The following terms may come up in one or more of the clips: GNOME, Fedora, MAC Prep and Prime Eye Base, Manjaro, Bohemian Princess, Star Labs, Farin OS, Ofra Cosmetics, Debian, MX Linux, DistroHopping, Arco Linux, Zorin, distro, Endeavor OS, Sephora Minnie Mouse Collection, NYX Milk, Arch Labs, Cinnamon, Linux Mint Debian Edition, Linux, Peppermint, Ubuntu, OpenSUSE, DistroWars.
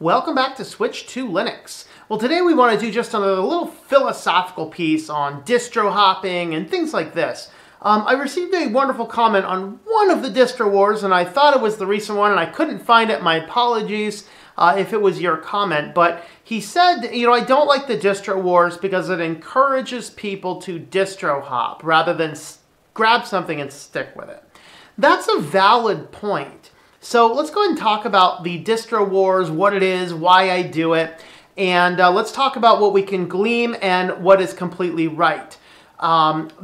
Welcome back to Switch to Linux. Well, today we want to do just another little philosophical piece on distro hopping and things like this. I received a wonderful comment on one of the distro wars, and I thought it was the recent one, and I couldn't find it. My apologies if it was your comment, but he said, you know, I don't like the distro wars because it encourages people to distro hop rather than grab something and stick with it. That's a valid point. So let's go ahead and talk about the distro wars, what it is, why I do it, and let's talk about what we can glean and what is completely right.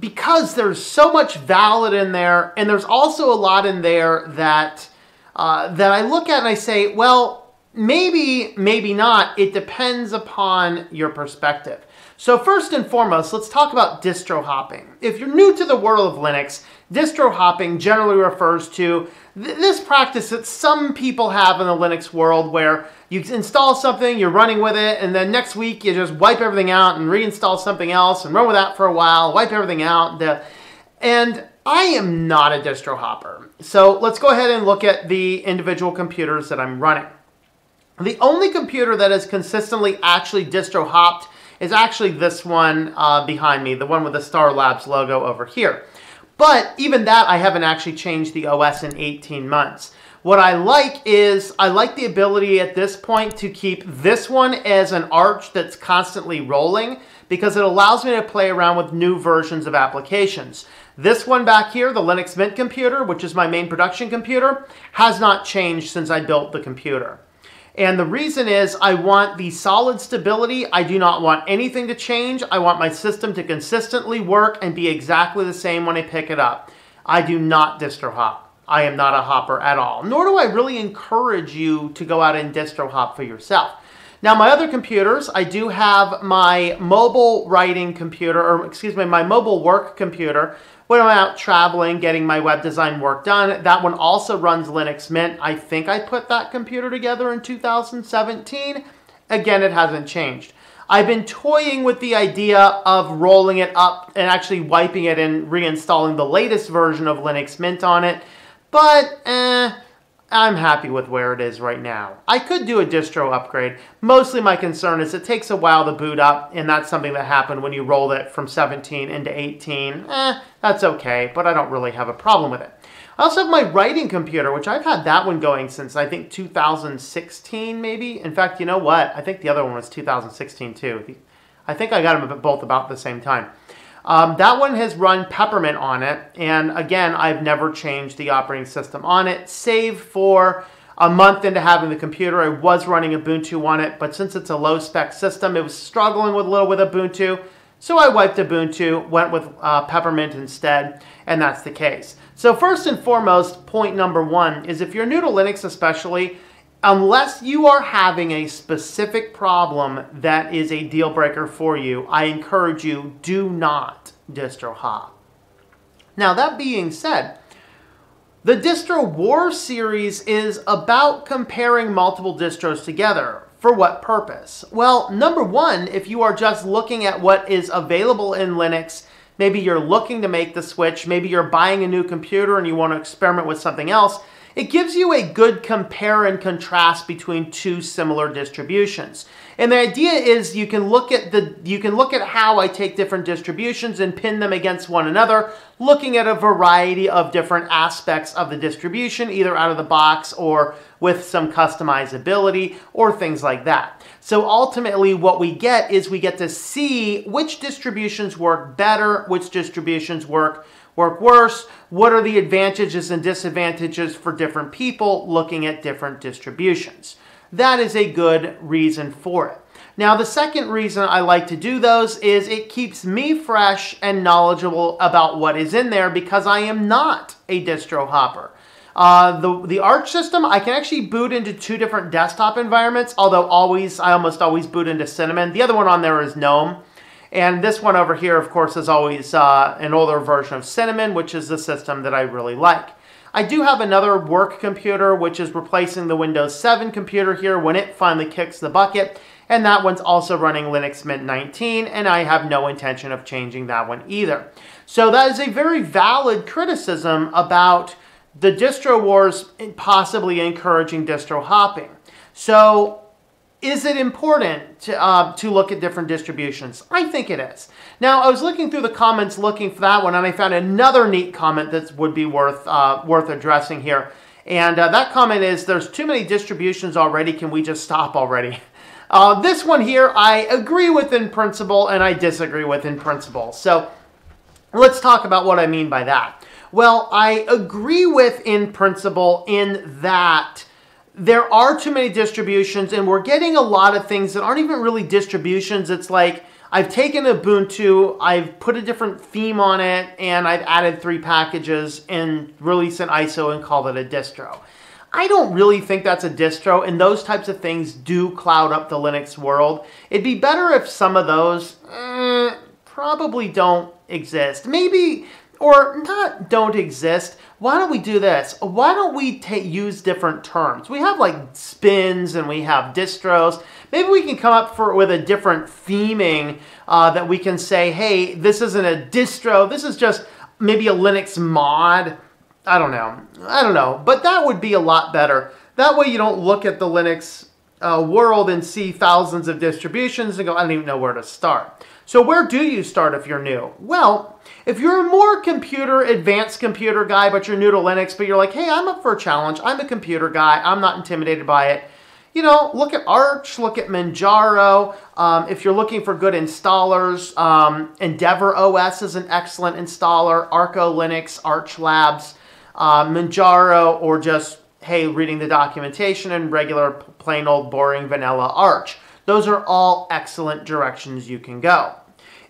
Because there's so much valid in there, and there's also a lot in there that, I look at and I say, well, maybe, maybe not. It depends upon your perspective. So first and foremost, let's talk about distro hopping. If you're new to the world of Linux, distro hopping generally refers to this practice that some people have in the Linux world where you install something, you're running with it, and then next week you just wipe everything out and reinstall something else and run with that for a while, wipe everything out. And I am not a distro hopper. So let's go ahead and look at the individual computers that I'm running. The only computer that is consistently actually distro hopped is actually this one behind me, the one with the Star Labs logo over here. But even that, I haven't actually changed the OS in 18 months. What I like is, I like the ability at this point to keep this one as an Arch that's constantly rolling, because it allows me to play around with new versions of applications. This one back here, the Linux Mint computer, which is my main production computer, has not changed since I built the computer. And the reason is I want the solid stability. I do not want anything to change. I want my system to consistently work and be exactly the same when I pick it up. I do not distro hop. I am not a hopper at all. Nor do I really encourage you to go out and distro hop for yourself. Now, my other computers, I do have my mobile writing computer, or excuse me, my mobile work computer. When I'm out traveling, getting my web design work done, that one also runs Linux Mint. I think I put that computer together in 2017. Again, it hasn't changed. I've been toying with the idea of rolling it up and actually wiping it and reinstalling the latest version of Linux Mint on it, but I'm happy with where it is right now. I could do a distro upgrade. Mostly my concern is it takes a while to boot up, and that's something that happened when you rolled it from 17 into 18. That's okay, but I don't really have a problem with it. I also have my writing computer, which I've had that one going since I think 2016 maybe. In fact, you know what? I think the other one was 2016 too. I think I got them both about the same time. That one has run Peppermint on it, and again, I've never changed the operating system on it, save for a month into having the computer. I was running Ubuntu on it, but since it's a low-spec system, it was struggling with a little with Ubuntu, so I wiped Ubuntu, went with Peppermint instead, and that's the case. So first and foremost, point number one is if you're new to Linux especially, unless you are having a specific problem that is a deal breaker for you, I encourage you, do not distro hop. Now, that being said, the Distro War series is about comparing multiple distros together. For what purpose? Well, number one, if you are just looking at what is available in Linux, maybe you're looking to make the switch, maybe you're buying a new computer and you want to experiment with something else, it gives you a good compare and contrast between two similar distributions. And the idea is you can look at how I take different distributions and pin them against one another, looking at a variety of different aspects of the distribution, either out of the box or with some customizability or things like that. So ultimately what we get is we get to see which distributions work better, which distributions work worse, what are the advantages and disadvantages for different people looking at different distributions. That is a good reason for it. Now, the second reason I like to do those is it keeps me fresh and knowledgeable about what is in there because I am not a distro hopper. The Arch system, I can actually boot into two different desktop environments, although I almost always boot into Cinnamon. The other one on there is GNOME. And this one over here, of course, is always an older version of Cinnamon, which is the system that I really like. I do have another work computer, which is replacing the Windows 7 computer here when it finally kicks the bucket. And that one's also running Linux Mint 19, and I have no intention of changing that one either. So that is a very valid criticism about the distro wars possibly encouraging distro hopping. So Is it important to look at different distributions? I think it is. Now, I was looking through the comments looking for that one, and I found another neat comment that would be worth addressing here. And that comment is, there's too many distributions already, can we just stop already? This one here, I agree with in principle, and I disagree with in principle. So let's talk about what I mean by that. Well, I agree with in principle in that there are too many distributions, and we're getting a lot of things that aren't even really distributions. It's like, I've taken Ubuntu, I've put a different theme on it, and I've added 3 packages and release an ISO and call it a distro. I don't really think that's a distro, and those types of things do cloud up the Linux world. It'd be better if some of those probably don't exist. Maybe, or not don't exist. Why don't we do this? Why don't we use different terms? We have like spins and we have distros. Maybe we can come up with a different theming that we can say, hey, this isn't a distro. This is just maybe a Linux mod. I don't know. But that would be a lot better. That way you don't look at the Linux world and see thousands of distributions and go, I don't even know where to start. So where do you start if you're new? Well, if you're a more advanced computer guy, but you're new to Linux, but you're like, hey, I'm up for a challenge. I'm a computer guy. I'm not intimidated by it. You know, look at Arch, look at Manjaro. If you're looking for good installers, Endeavor OS is an excellent installer. Arco Linux, Arch Labs, Manjaro, or just, hey, reading the documentation and regular, plain old, boring, vanilla Arch. Those are all excellent directions you can go.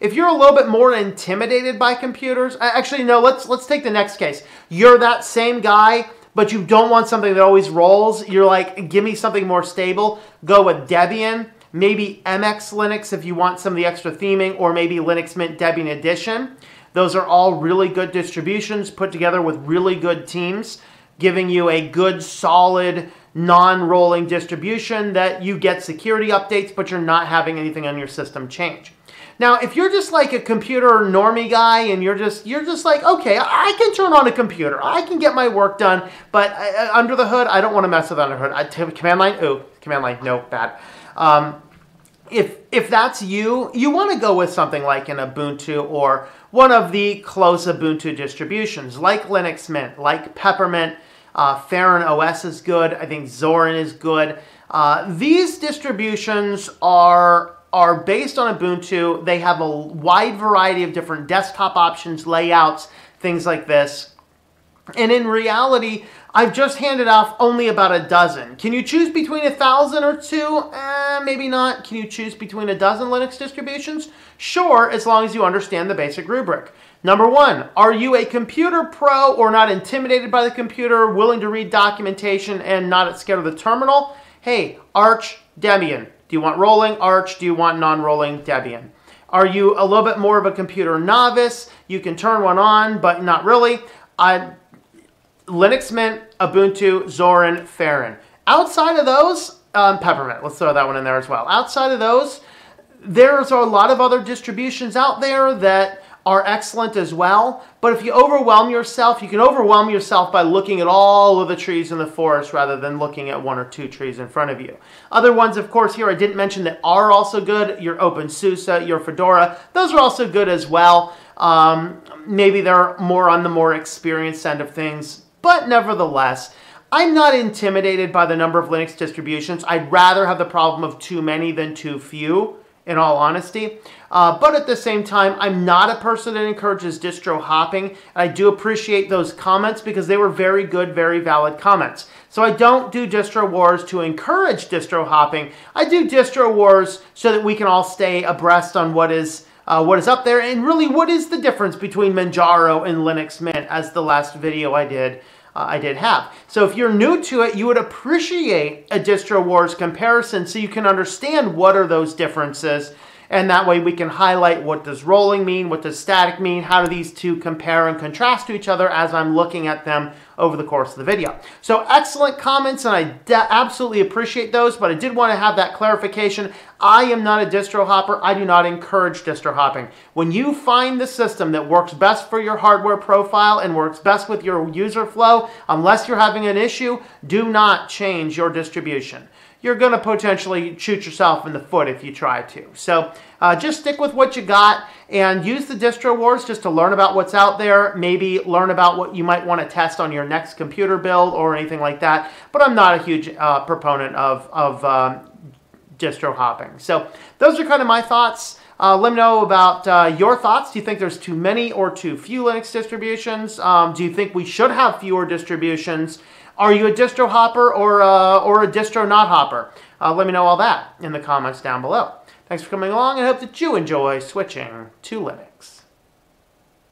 If you're a little bit more intimidated by computers, actually, no, let's take the next case. You're that same guy, but you don't want something that always rolls. You're like, give me something more stable. Go with Debian, maybe MX Linux if you want some of the extra theming, or maybe Linux Mint Debian Edition. Those are all really good distributions put together with really good teams, giving you a good, solid, non-rolling distribution that you get security updates, but you're not having anything on your system change. Now, if you're just like a computer normie guy and you're just like, okay, I can turn on a computer. I can get my work done, but under the hood, I don't want to mess with under the hood. Command line, no, bad. If that's you, you want to go with something like an Ubuntu or one of the close Ubuntu distributions, like Linux Mint, like Peppermint. Farin OS is good. I think Zorin is good. These distributions are based on Ubuntu. They have a wide variety of different desktop options, layouts, things like this. And in reality, I've just handed off only about a dozen. Can you choose between 1,000 or 2? Maybe not. Can you choose between a dozen Linux distributions? Sure, as long as you understand the basic rubric. Number 1, are you a computer pro or not intimidated by the computer, willing to read documentation and not scared of the terminal? Hey, Arch, Debian. Do you want rolling Arch? Do you want non-rolling Debian? Are you a little bit more of a computer novice? You can turn one on, but not really. Linux Mint, Ubuntu, Zorin, Farin. Outside of those, Peppermint. Let's throw that one in there as well. Outside of those, there's a lot of other distributions out there that are excellent as well, but if you overwhelm yourself, you can overwhelm yourself by looking at all of the trees in the forest rather than looking at 1 or 2 trees in front of you. Other ones, of course, here I didn't mention that are also good, your OpenSUSE, your Fedora, those are also good as well. Maybe they're more on the more experienced end of things, but nevertheless, I'm not intimidated by the number of Linux distributions. I'd rather have the problem of too many than too few, in all honesty. But at the same time, I'm not a person that encourages distro hopping. I do appreciate those comments because they were very good, very valid comments. So I don't do distro wars to encourage distro hopping. I do distro wars so that we can all stay abreast on what is up there and really what is the difference between Manjaro and Linux Mint, as the last video I did have. So if you're new to it, you would appreciate a distro wars comparison so you can understand what are those differences, and that way we can highlight what does rolling mean, what does static mean, how do these two compare and contrast to each other as I'm looking at them over the course of the video. So excellent comments, and I absolutely appreciate those, but I did want to have that clarification. I am not a distro hopper. I do not encourage distro hopping. When you find the system that works best for your hardware profile and works best with your user flow, unless you're having an issue, do not change your distribution. you're going to potentially shoot yourself in the foot if you try to. So just stick with what you got and use the distro wars just to learn about what's out there. Maybe learn about what you might want to test on your next computer build or anything like that. But I'm not a huge proponent of distro hopping. So those are kind of my thoughts. Let me know about your thoughts. Do you think there's too many or too few Linux distributions? Do you think we should have fewer distributions? Are you a distro hopper or a distro not hopper? Let me know all that in the comments down below. Thanks for coming along, and I hope that you enjoy switching to Linux.